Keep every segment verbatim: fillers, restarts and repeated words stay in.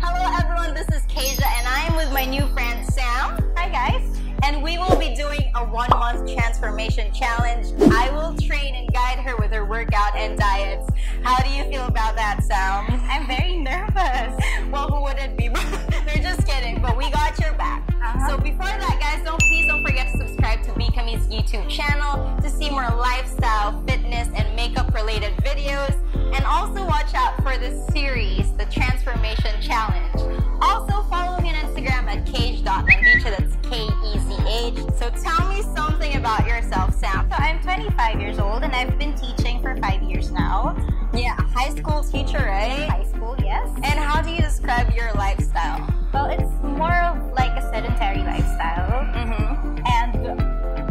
Hello everyone, this is Keziah and I am with my new friend Sam. Hi guys. And we will be doing a one month transformation challenge. I will train and guide her with her workout and diets. How do you feel about that, Sam? I'm very nervous. Well, who wouldn't be? They're just kidding, but we got your back. Uh-huh. So before that, guys, don't please don't forget to subscribe to Kami's YouTube channel to see more lifestyle, fitness, and makeup related videos. And also watch out for this series, the Transformation Challenge. Also follow me on Instagram at kage dot landicha, that's K E Z H. So tell me something about yourself, Sam. So I'm twenty-five years old and I've been teaching for five years now. Yeah, high school teacher, right? High school, yes. And how do you describe your lifestyle? Well, it's more of like a sedentary lifestyle. Mm-hmm. And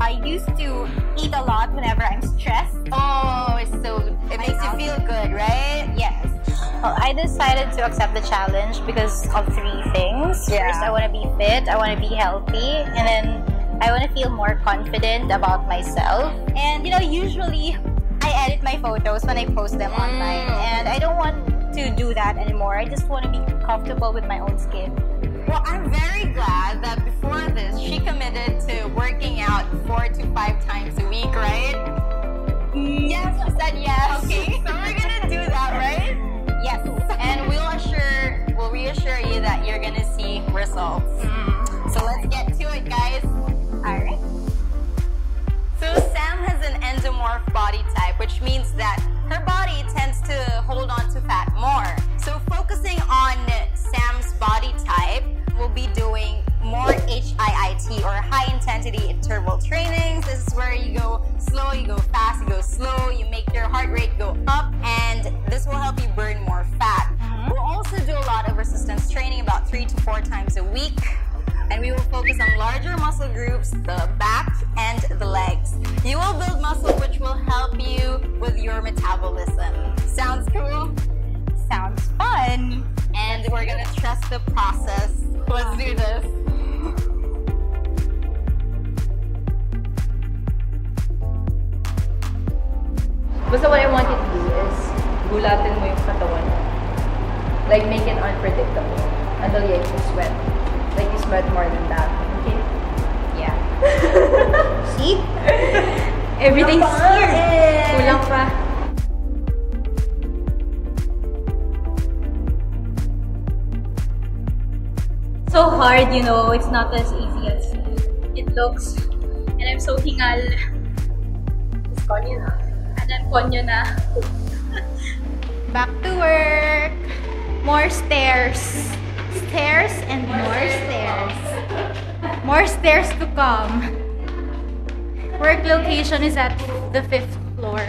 I used to eat a lot whenever I'm stressed. Oh, it's so it makes you feel good, right? Yes. Well, I decided to accept the challenge because of three things. Yeah. First, I want to be fit, I want to be healthy, and then I want to feel more confident about myself. And you know, usually I edit my photos when I post them mm. online, and I don't want to do that anymore. I just want to be comfortable with my own skin. Well, I'm very glad that before this, she committed to working out four to five times a week, right? Yes, I said yes. Okay, so we're gonna do that, right? Yes. And we'll assure, we'll reassure you that you're gonna see results. Mm. So let's get to it, guys. All right. So Sam has an endomorph body type, which means that her body tends to hold on to fat more. So focusing on Sam's body type, we'll be doing more H I I T or high intensity interval trainings. This is where you go slow, you go fast, you go slow, you make your heart rate go up, and this will help you burn more fat. Mm-hmm. We'll also do a lot of resistance training about three to four times a week, and we will focus on larger muscle groups, the back and the legs. You will build muscle which will help you with your metabolism. Sounds cool? Sounds fun. And we're gonna trust the process. Let's do this. So what I want you to do is gulatin mo yung katawan mo. Like make it unpredictable until you actually sweat. Like you sweat more than that. Okay? Yeah. See? Everything's here. Kulang pa. So hard, you know. It's not as easy as it looks. And I'm so hingal. It's konyo na. And I'm konyo na. Back to work. More stairs. Stairs and more, more stairs. stairs. More stairs to come. Work location is at the fifth floor.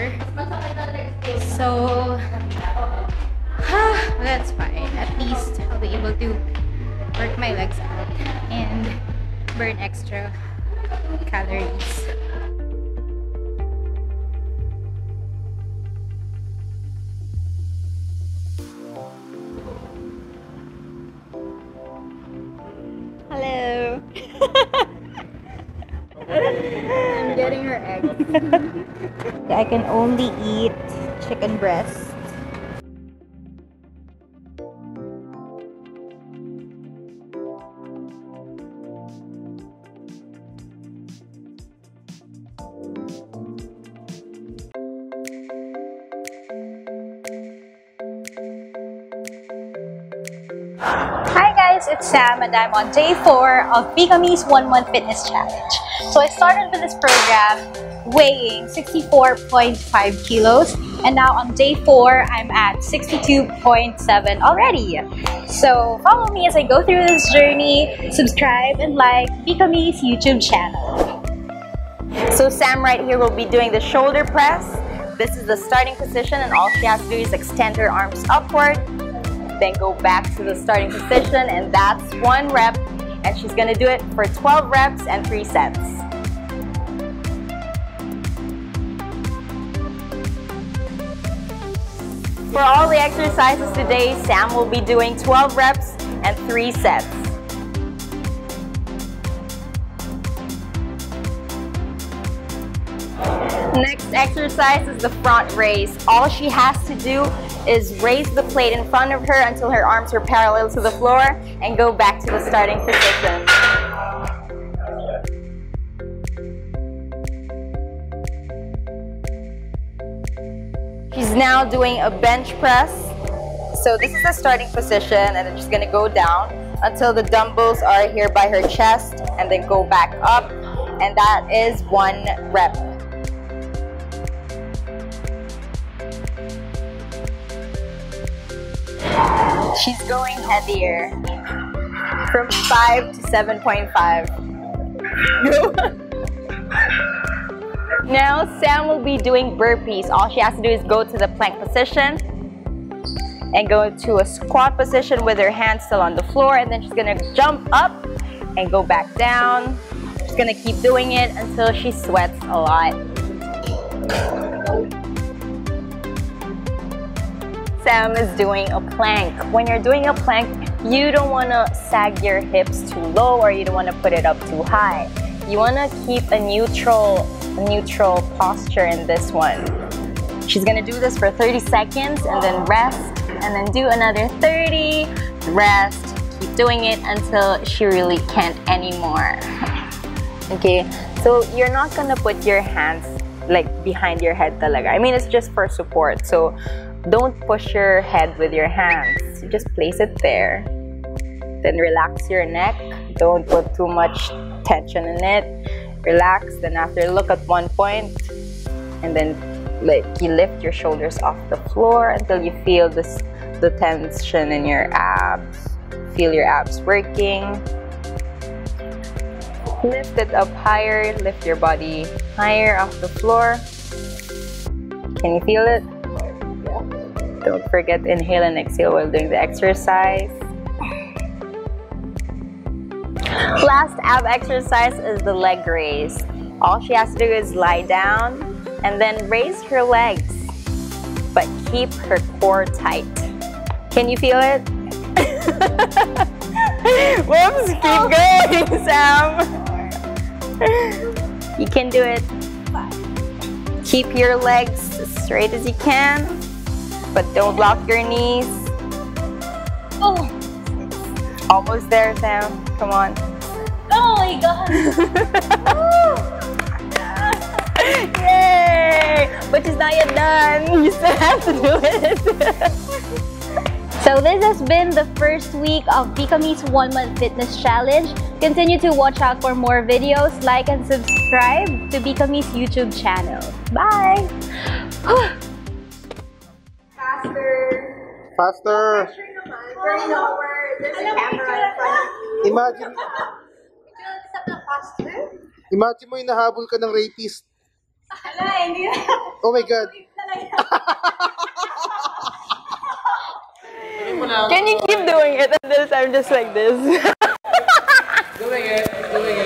So, that's fine. At least I'll be able to work my legs out and burn extra calories. Hello. I'm getting her eggs. I can only eat chicken breast. Hi guys, it's Sam and I'm on day four of Kami's one month fitness challenge. So I started with this program weighing sixty-four point five kilos and now on day four I'm at sixty-two point seven already. So follow me as I go through this journey, subscribe and like Kami's YouTube channel. So Sam right here will be doing the shoulder press. This is the starting position and all she has to do is extend her arms upward. Then go back to the starting position and that's one rep and she's gonna do it for twelve reps and three sets. For all the exercises today, Sam will be doing twelve reps and three sets. Next exercise is the front raise. All she has to do is raise the plate in front of her until her arms are parallel to the floor and go back to the starting position. She's now doing a bench press. So this is the starting position, and then she's gonna go down until the dumbbells are here by her chest, and then go back up, and that is one rep. She's going heavier, from five to seven point five. Now Sam will be doing burpees. All she has to do is go to the plank position and go into a squat position with her hands still on the floor, and then she's gonna jump up and go back down. She's gonna keep doing it until she sweats a lot. Sam is doing a plank. When you're doing a plank, you don't wanna sag your hips too low, or you don't wanna put it up too high. You wanna keep a neutral neutral posture in this one. She's gonna do this for thirty seconds and then rest, and then do another thirty, rest, keep doing it until she really can't anymore. Okay, so you're not gonna put your hands like behind your head talaga. I mean, it's just for support, so don't push your head with your hands. You just place it there, then relax your neck. Don't put too much tension in it. Relax, then after look at one point, and then like you lift your shoulders off the floor until you feel this the tension in your abs. Feel your abs working. Lift it up higher, lift your body higher off the floor. Can you feel it? Don't forget to inhale and exhale while doing the exercise. Last ab exercise is the leg raise. All she has to do is lie down and then raise her legs, but keep her core tight. Can you feel it? Whoops, keep going, Sam. You can do it. Keep your legs as straight as you can, but don't lock your knees. Oh. Almost there, Sam. Come on. Oh my God! Yay! But she's not yet done. You still have to do it. So this has been the first week of Vikame's One Month Fitness Challenge. Continue to watch out for more videos. Like and subscribe to Vikame's YouTube channel. Bye. Faster. Faster. Faster. There's a camera in front of you. Imagine. Did you accept the posture? Imagine mo yung nahabol ka ng rapist. Hala, hindi. Oh my God. Can you keep doing it until I'm just like this? Doing it, doing it.